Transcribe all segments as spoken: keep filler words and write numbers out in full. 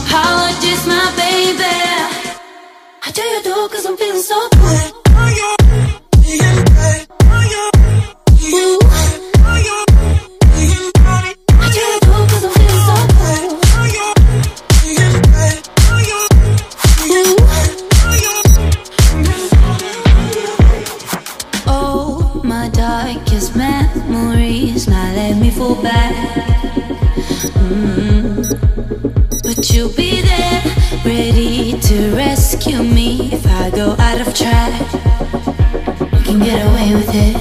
Apologies, my baby. I do you do, cause I'm feeling so good. Ooh. I do you do, cause I'm feeling so good. Ooh. Oh, my darkest memories, now let me fall back. Mm-hmm. Would you be there, ready to rescue me if I go out of track? You can get away with it. it.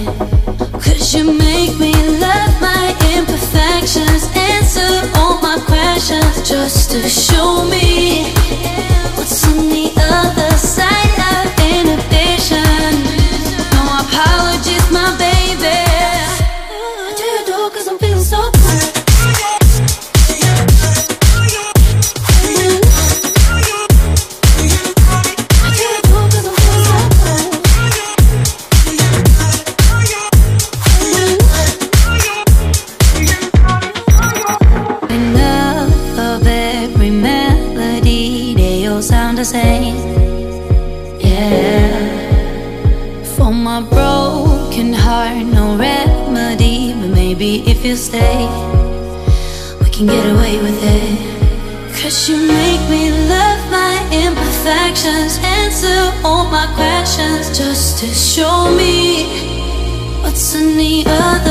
Could you make me love my imperfections, answer all my questions, just to show me what's on the other side of inhibition? No apologies, my baby. I do it all 'cause I'm feeling so tired. Yeah, for my broken heart, no remedy. But maybe if you stay, we can get away with it. 'Cause you make me love my imperfections, answer all my questions, just to show me what's on the other